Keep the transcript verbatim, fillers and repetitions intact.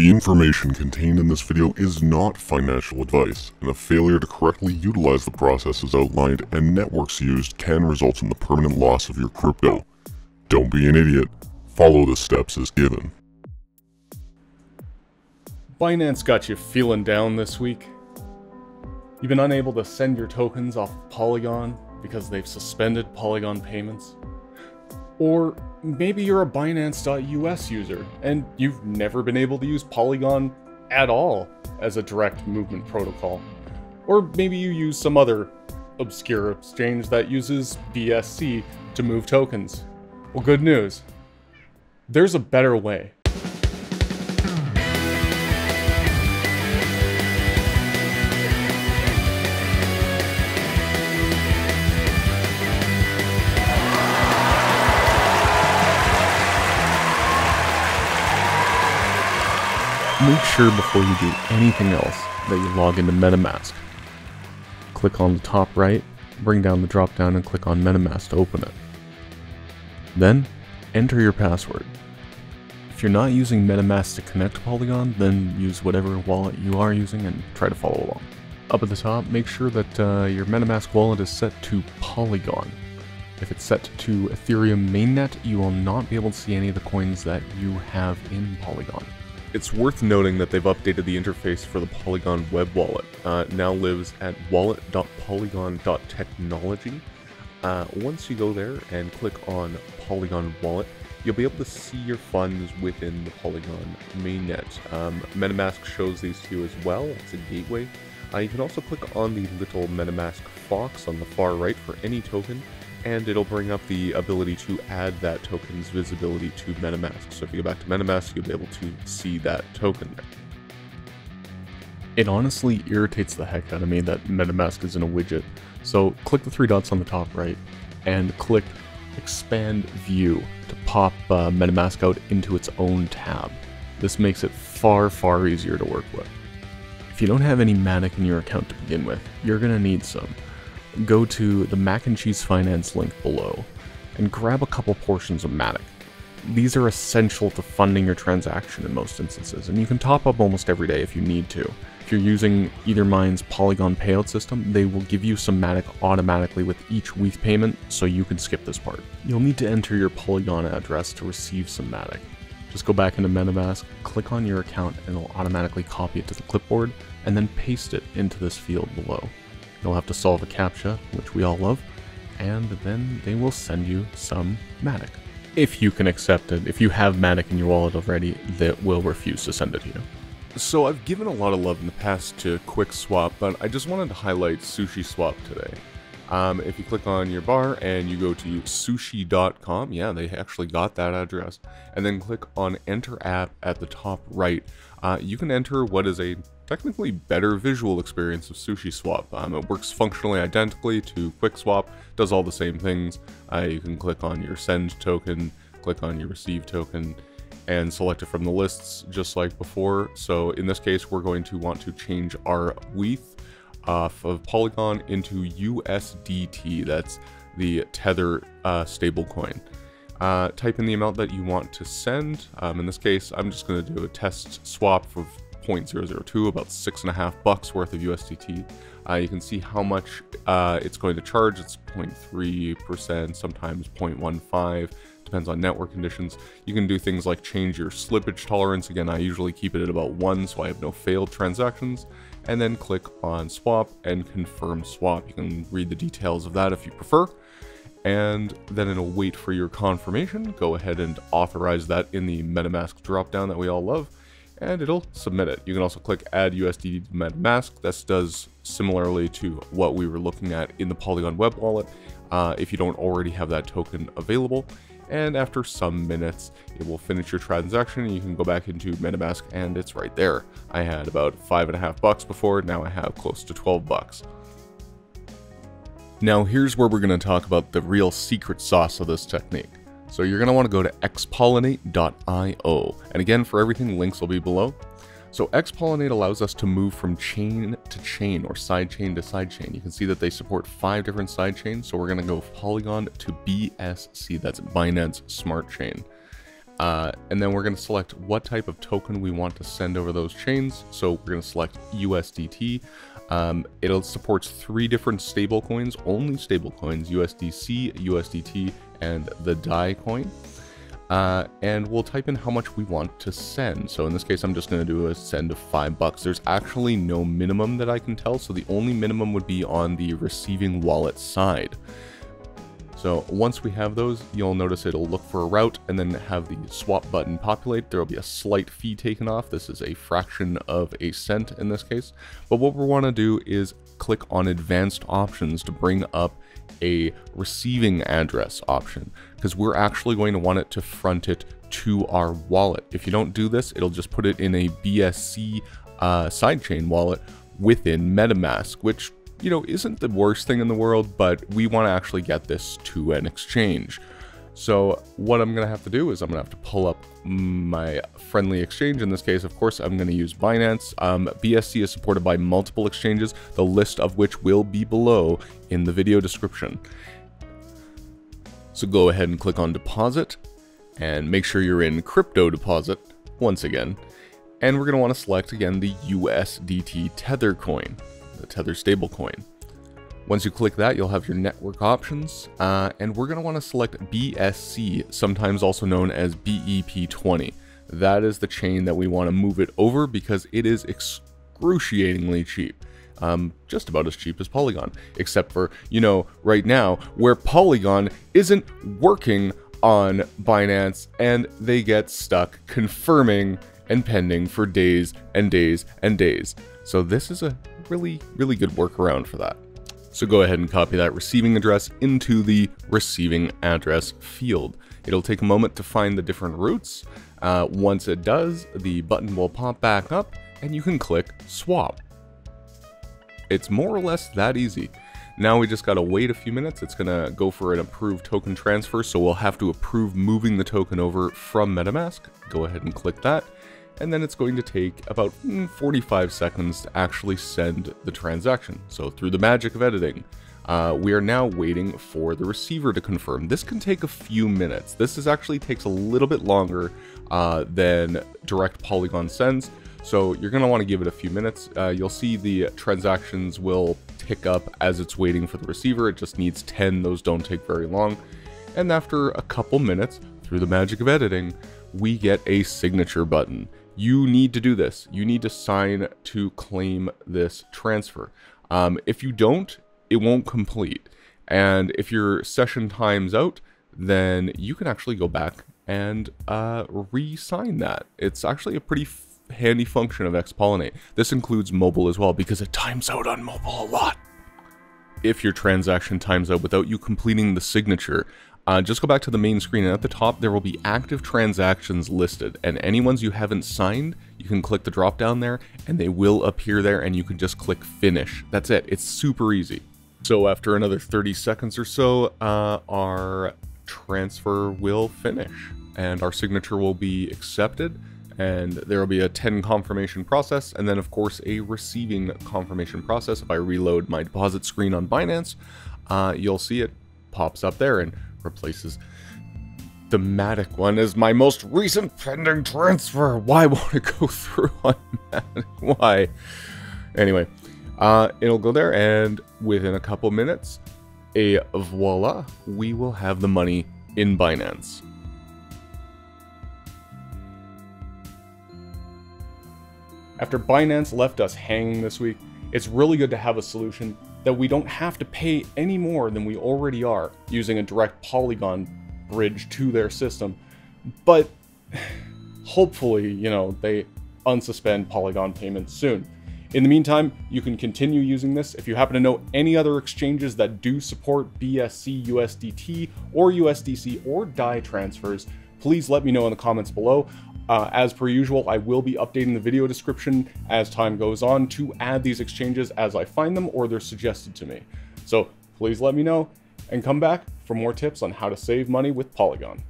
The information contained in this video is not financial advice, and a failure to correctly utilize the processes outlined and networks used can result in the permanent loss of your crypto. Don't be an idiot. Follow the steps as given. Binance got you feeling down this week? You've been unable to send your tokens off of Polygon because they've suspended Polygon payments? Or maybe you're a Binance dot U S user and you've never been able to use Polygon at all as a direct movement protocol. Or maybe you use some other obscure exchange that uses B S C to move tokens. Well, good news. There's a better way. Make sure before you do anything else that you log into MetaMask. Click on the top right, bring down the drop down and click on MetaMask to open it. Then, enter your password. If you're not using MetaMask to connect to Polygon, then use whatever wallet you are using and try to follow along. Up at the top, make sure that uh, your MetaMask wallet is set to Polygon. If it's set to Ethereum mainnet, you will not be able to see any of the coins that you have in Polygon. It's worth noting that they've updated the interface for the Polygon web wallet. Uh, it now lives at wallet dot polygon dot technology. Uh, once you go there and click on Polygon Wallet, you'll be able to see your funds within the Polygon mainnet. Um, MetaMask shows these to you as well. It's a gateway. Uh, you can also click on the little MetaMask fox on the far right for any token, and it'll bring up the ability to add that token's visibility to MetaMask. So if you go back to MetaMask, you'll be able to see that token there. It honestly irritates the heck out of me that MetaMask isn't a widget. So click the three dots on the top right and click Expand View to pop uh, MetaMask out into its own tab. This makes it far, far easier to work with. If you don't have any MATIC in your account to begin with, you're gonna need some. Go to the Mac and Cheese Finance link below and grab a couple portions of MATIC. These are essential to funding your transaction in most instances, and you can top up almost every day if you need to. If you're using Ethermine's Polygon payout system, they will give you some MATIC automatically with each W E T H payment, so you can skip this part. You'll need to enter your Polygon address to receive some MATIC. Just go back into MetaMask, click on your account, and it'll automatically copy it to the clipboard, and then paste it into this field below. You'll have to solve a CAPTCHA, which we all love, and then they will send you some MATIC. If you can accept it, if you have MATIC in your wallet already, they will refuse to send it to you. So I've given a lot of love in the past to QuickSwap, but I just wanted to highlight SushiSwap today. Um, if you click on your bar and you go to sushi dot com, yeah, they actually got that address, and then click on Enter App at the top right, uh, you can enter what is a technically better visual experience of SushiSwap. Um, it works functionally identically to QuickSwap, does all the same things. Uh, you can click on your send token, click on your receive token, and select it from the lists just like before. So in this case, we're going to want to change our W E T H off of Polygon into U S D T. That's the Tether uh, stablecoin. Uh, type in the amount that you want to send. Um, in this case, I'm just going to do a test swap of zero point zero zero two, about six and a half bucks worth of U S D T. Uh, you can see how much uh, it's going to charge. It's zero point three percent, sometimes zero point one five, depends on network conditions. You can do things like change your slippage tolerance. Again, I usually keep it at about one, so I have no failed transactions. And then click on swap and confirm swap. You can read the details of that if you prefer. And then it'll wait for your confirmation. Go ahead and authorize that in the MetaMask dropdown that we all love, and it'll submit it. You can also click Add U S D T to MetaMask. This does similarly to what we were looking at in the Polygon web wallet, uh, if you don't already have that token available. And after some minutes, it will finish your transaction. You can go back into MetaMask and it's right there. I had about five and a half bucks before, now I have close to twelve bucks. Now here's where we're gonna talk about the real secret sauce of this technique. So you're going to want to go to X pollinate dot I O, and again, for everything, links will be below. So XPollinate allows us to move from chain to chain, or side chain to side chain. You can see that they support five different side chains, so we're going to go Polygon to B S C, that's Binance Smart Chain. Uh, and then we're going to select what type of token we want to send over those chains. So we're going to select U S D T. Um, it supports three different stable coins, only stable coins, U S D C, U S D T, and the D A I coin. Uh, and we'll type in how much we want to send. So in this case, I'm just going to do a send of five bucks. There's actually no minimum that I can tell. So the only minimum would be on the receiving wallet side. So once we have those, you'll notice it'll look for a route and then have the swap button populate. There'll be a slight fee taken off. This is a fraction of a cent in this case. But what we want to do is click on advanced options to bring up a receiving address option, because we're actually going to want it to front it to our wallet. If you don't do this, it'll just put it in a B S C uh, sidechain wallet within MetaMask, which, you know, isn't the worst thing in the world, but we want to actually get this to an exchange. So what I'm going to have to do is I'm going to have to pull up my friendly exchange. In this case, of course, I'm going to use Binance. Um, B S C is supported by multiple exchanges, the list of which will be below in the video description. So go ahead and click on deposit and make sure you're in crypto deposit once again. And we're going to want to select again the U S D T Tether coin, the Tether stablecoin. Once you click that, you'll have your network options, uh, and we're going to want to select B S C, sometimes also known as B E P twenty. That is the chain that we want to move it over because it is excruciatingly cheap. Um, just about as cheap as Polygon, except for, you know, right now, where Polygon isn't working on Binance and they get stuck confirming and pending for days and days and days. So this is a really, really good workaround for that. So go ahead and copy that receiving address into the receiving address field. It'll take a moment to find the different routes. Uh, once it does, the button will pop back up and you can click swap. It's more or less that easy. Now we just gotta wait a few minutes. It's gonna go for an approved token transfer, so we'll have to approve moving the token over from MetaMask. Go ahead and click that. And then it's going to take about forty-five seconds to actually send the transaction. So through the magic of editing, uh, we are now waiting for the receiver to confirm. This can take a few minutes. This is actually takes a little bit longer uh, than direct Polygon sends. So you're gonna wanna give it a few minutes. Uh, you'll see the transactions will tick up as it's waiting for the receiver. It just needs ten, those don't take very long. And after a couple minutes, through the magic of editing, we get a signature button. You need to do this. You need to sign to claim this transfer. Um, if you don't, it won't complete. And if your session time's out, then you can actually go back and uh, re-sign that. It's actually a pretty handy function of XPollinate. This includes mobile as well, because it times out on mobile a lot. If your transaction times out without you completing the signature, Uh, just go back to the main screen, and at the top there will be active transactions listed, and any ones you haven't signed, you can click the drop down there and they will appear there, and you can just click finish. That's it. It's super easy. So after another thirty seconds or so, uh, our transfer will finish and our signature will be accepted, and there will be a ten confirmation process, and then of course a receiving confirmation process. If I reload my deposit screen on Binance, uh, you'll see it pops up there and replaces the MATIC one as my most recent pending transfer. Why won't it go through on MATIC? Why? Anyway, uh, it'll go there, and within a couple minutes, a voila, we will have the money in Binance. After Binance left us hanging this week, it's really good to have a solution that we don't have to pay any more than we already are using a direct Polygon bridge to their system. But hopefully, you know, they unsuspend Polygon payments soon. In the meantime, you can continue using this. If you happen to know any other exchanges that do support B S C, U S D T, or U S D C, or D A I transfers, please let me know in the comments below. Uh, as per usual, I will be updating the video description as time goes on to add these exchanges as I find them or they're suggested to me. So please let me know and come back for more tips on how to save money with Polygon.